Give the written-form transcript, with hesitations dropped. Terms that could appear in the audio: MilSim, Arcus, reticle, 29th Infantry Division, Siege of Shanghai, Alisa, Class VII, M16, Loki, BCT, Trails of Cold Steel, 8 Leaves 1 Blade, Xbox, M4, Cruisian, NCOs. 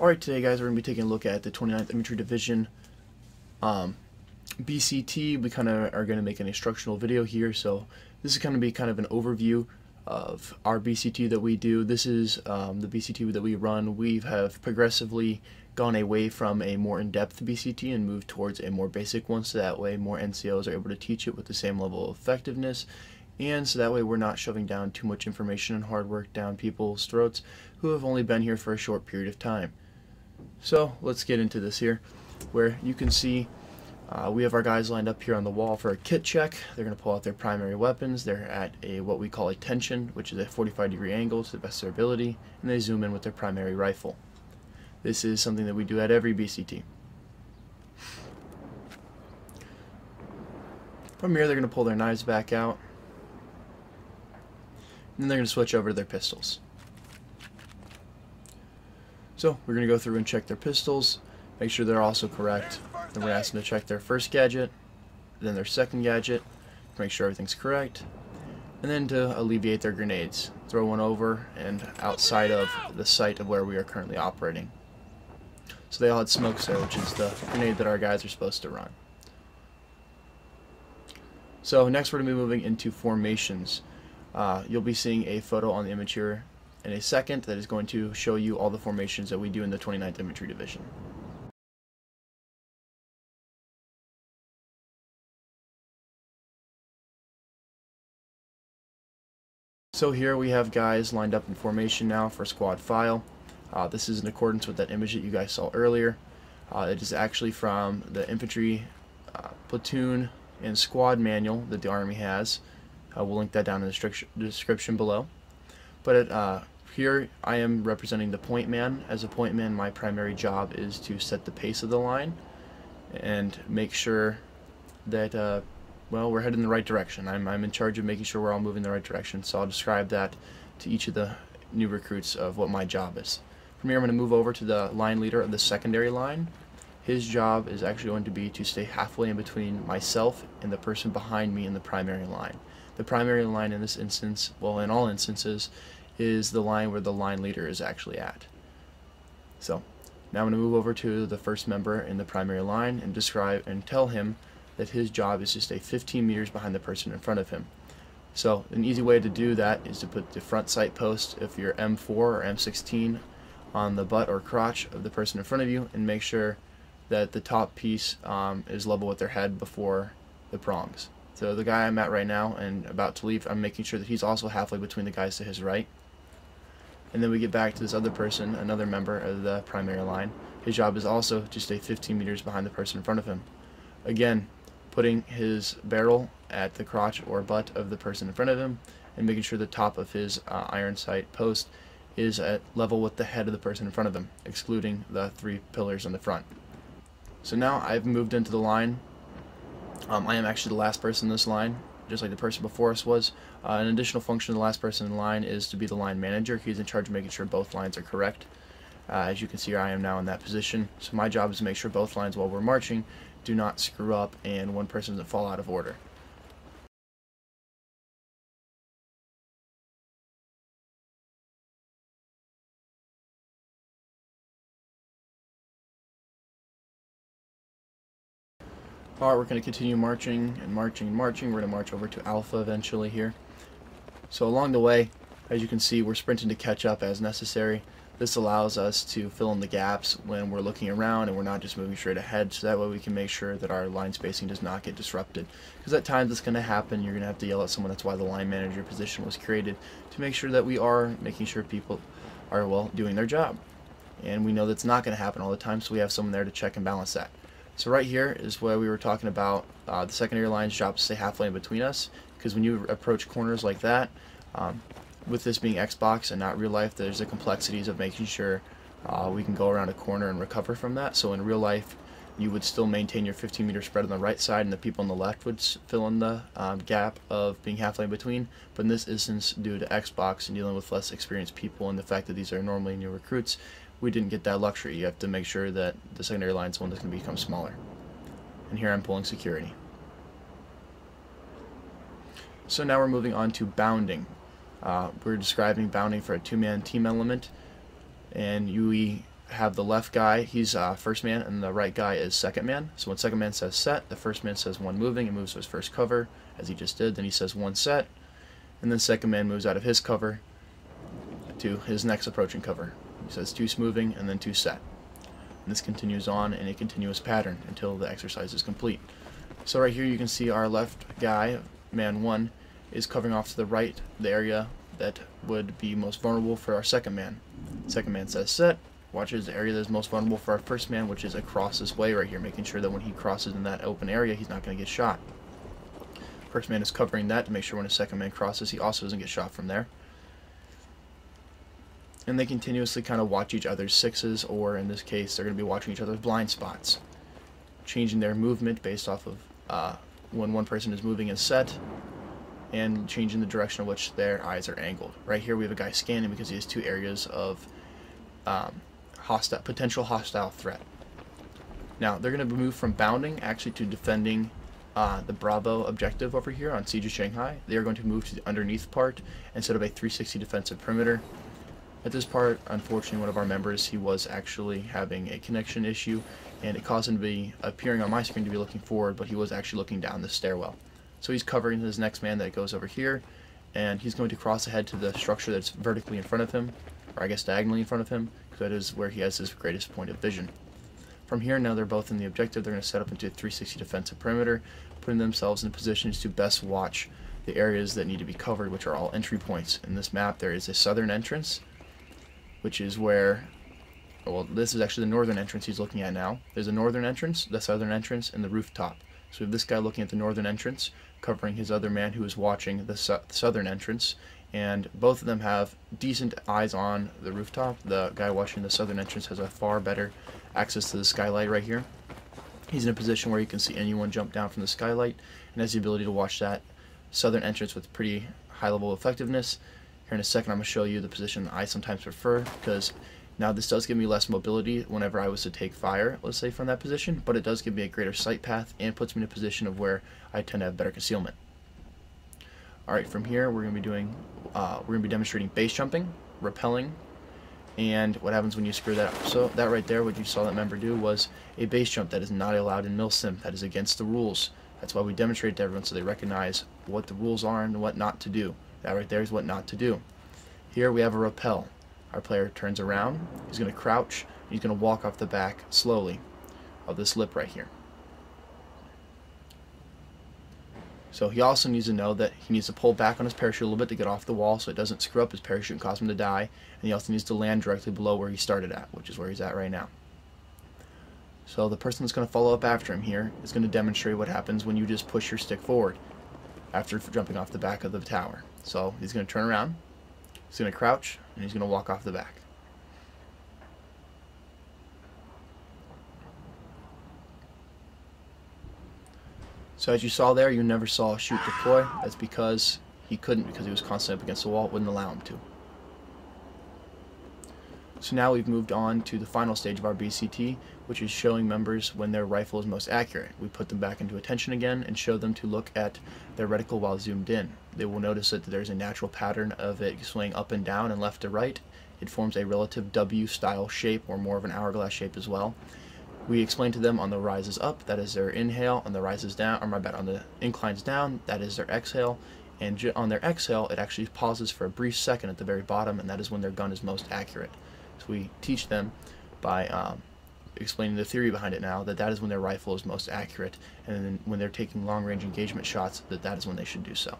Alright, today guys, we're going to be taking a look at the 29th Infantry Division BCT. We kind of are going to make an instructional video here, so this is going to be kind of an overview of our BCT that we do. This is the BCT that we run. We have progressively gone away from a more in-depth BCT and moved towards a more basic one, so that way more NCOs are able to teach it with the same level of effectiveness. And so that way we're not shoving down too much information and hard work down people's throats who have only been here for a short period of time. So let's get into this here, where you can see we have our guys lined up here on the wall for a kit check. They're going to pull out their primary weapons. They're at a what we call a tension, which is a 45-degree angle to the best of their ability, and they zoom in with their primary rifle. This is something that we do at every BCT. From here, they're going to pull their knives back out, and then they're going to switch over to their pistols. So we're going to go through and check their pistols, make sure they're also correct. Then we're going to ask them to check their first gadget, then their second gadget, to make sure everything's correct, and then to alleviate their grenades. Throw one over and outside of the site of where we are currently operating. So they all had smoke cell, which is the grenade that our guys are supposed to run. So next we're going to be moving into formations. You'll be seeing a photo on the image here in a second that is going to show you all the formations that we do in the 29th Infantry Division. So here we have guys lined up in formation now for squad file. This is in accordance with that image that you guys saw earlier. It is actually from the infantry platoon and squad manual that the Army has. We'll link that down in the description below. But here I am representing the point man. As a point man, my primary job is to set the pace of the line and make sure that well, we're headed in the right direction. I'm in charge of making sure we're all moving in the right direction, so I'll describe that to each of the new recruits of what my job is. From here, I'm going to move over to the line leader of the secondary line. His job is actually going to be to stay halfway in between myself and the person behind me in the primary line. The primary line in this instance, well, in all instances, is the line where the line leader is actually at. So now I'm going to move over to the first member in the primary line and describe and tell him that his job is to stay 15 meters behind the person in front of him. So an easy way to do that is to put the front sight post of your M4 or M16 on the butt or crotch of the person in front of you and make sure that the top piece is level with their head before the prongs. So the guy I'm at right now and about to leave, I'm making sure that he's also halfway between the guys to his right. And then we get back to this other person, another member of the primary line. His job is also to stay 15 meters behind the person in front of him. Again, putting his barrel at the crotch or butt of the person in front of him and making sure the top of his iron sight post is at level with the head of the person in front of him, excluding the three pillars in the front. So now I've moved into the line. I am actually the last person in this line, just like the person before us was. An additional function of the last person in line is to be the line manager. He's in charge of making sure both lines are correct. As you can see, I am now in that position. So my job is to make sure both lines while we're marching do not screw up and one person doesn't fall out of order. Alright, we're going to continue marching and marching and marching. We're going to march over to Alpha eventually here. So along the way, as you can see, we're sprinting to catch up as necessary. This allows us to fill in the gaps when we're looking around and we're not just moving straight ahead, so that way we can make sure that our line spacing does not get disrupted. Because at times it's going to happen, you're going to have to yell at someone. That's why the line manager position was created, to make sure that we are making sure people are, well, doing their job. And we know that's not going to happen all the time, so we have someone there to check and balance that. So right here is where we were talking about the secondary line's job to stay halfway in between us, because when you approach corners like that, with this being Xbox and not real life, there's the complexities of making sure we can go around a corner and recover from that. So in real life, you would still maintain your 15-meter spread on the right side, and the people on the left would fill in the gap of being halfway in between. But in this instance, due to Xbox and dealing with less experienced people and the fact that these are normally new recruits, we didn't get that luxury. You have to make sure that the secondary line is one that's going to become smaller. And here I'm pulling security. So now we're moving on to bounding. We're describing bounding for a two-man team element, and we have the left guy, he's first man, and the right guy is second man. So when second man says set, the first man says one moving, and moves to his first cover, as he just did. Then he says one set, and then second man moves out of his cover to his next approaching cover. He says two moving, and then two set. And this continues on in a continuous pattern until the exercise is complete. So right here you can see our left guy, man one, is covering off to the right, the area that would be most vulnerable for our second man. Second man says set, watches the area that is most vulnerable for our first man, which is across this way right here, making sure that when he crosses in that open area, he's not going to get shot. First man is covering that to make sure when his second man crosses, he also doesn't get shot from there. And they continuously kind of watch each other's sixes, or in this case, they're going to be watching each other's blind spots, changing their movement based off of when one person is moving and set, and changing the direction in which their eyes are angled. Right here we have a guy scanning because he has two areas of potential hostile threat. Now they're going to move from bounding actually to defending the Bravo objective over here on Siege of Shanghai. They are going to move to the underneath part and set up a 360 defensive perimeter. At this part, unfortunately, one of our members, he was actually having a connection issue, and it caused him to be appearing on my screen to be looking forward, but he was actually looking down the stairwell. So he's covering his next man that goes over here, and he's going to cross ahead to the structure that's vertically in front of him, or I guess diagonally in front of him, because that is where he has his greatest point of vision. From here, now they're both in the objective, they're going to set up into a 360 defensive perimeter, putting themselves in positions to best watch the areas that need to be covered, which are all entry points. In this map, there is a southern entrance, which is where, well, this is actually the northern entrance he's looking at now. There's a northern entrance, the southern entrance, and the rooftop. So we have this guy looking at the northern entrance, covering his other man who is watching the southern entrance, and both of them have decent eyes on the rooftop. The guy watching the southern entrance has a far better access to the skylight right here. He's in a position where he can see anyone jump down from the skylight, and has the ability to watch that southern entrance with pretty high level effectiveness. Here in a second I'm going to show you the position I sometimes prefer, because now this does give me less mobility whenever I was to take fire, let's say, from that position, but it does give me a greater sight path and puts me in a position of where I tend to have better concealment. Alright, from here we're going to be doing, demonstrating base jumping, rappelling, and what happens when you screw that up. So that right there, what you saw that member do was a base jump that is not allowed in MilSim. That is against the rules. That's why we demonstrate to everyone so they recognize what the rules are and what not to do. That right there is what not to do. Here we have a rappel. Our player turns around, he's going to crouch, and he's going to walk off the back slowly of this lip right here. So he also needs to know that he needs to pull back on his parachute a little bit to get off the wall so it doesn't screw up his parachute and cause him to die, and he also needs to land directly below where he started at, which is where he's at right now. So the person that's going to follow up after him here is going to demonstrate what happens when you just push your stick forward after jumping off the back of the tower. So he's going to turn around, he's going to crouch, and he's going to walk off the back. So as you saw there, you never saw shoot deploy. That's because he couldn't, because he was constantly up against the wall. It wouldn't allow him to. So now we've moved on to the final stage of our BCT, which is showing members when their rifle is most accurate. We put them back into attention again and show them to look at their reticle while zoomed in. They will notice that there's a natural pattern of it swaying up and down and left to right. It forms a relative W-style shape, or more of an hourglass shape as well. We explain to them on the rises up, that is their inhale, on the rises down, or my bad, on the inclines down, that is their exhale. And on their exhale, it actually pauses for a brief second at the very bottom, and that is when their gun is most accurate. So we teach them by explaining the theory behind it now, that that is when their rifle is most accurate, and then when they're taking long-range engagement shots, that that is when they should do so.